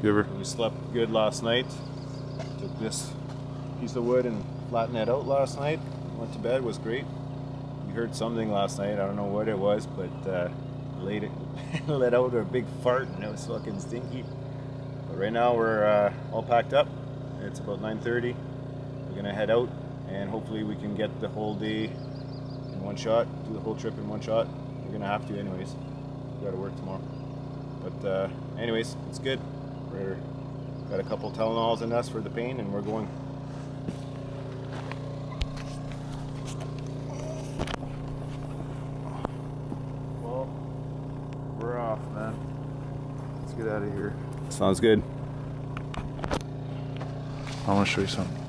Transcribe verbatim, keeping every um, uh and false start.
Giver. We slept good last night. Took this piece of wood and flattened it out last night. Went to bed, it was great. We heard something last night, I don't know what it was, but uh, laid it, let out a big fart and it was fucking stinky. But right now we're uh, all packed up. It's about nine thirty. We're gonna head out and hopefully we can get the whole day in one shot, do the whole trip in one shot. We're gonna have to anyways. We gotta work tomorrow. But uh, anyways, it's good. We're got a couple Tylenols in us for the pain and we're going. Well, we're off, man. Let's get out of here. Sounds good. I want to show you something.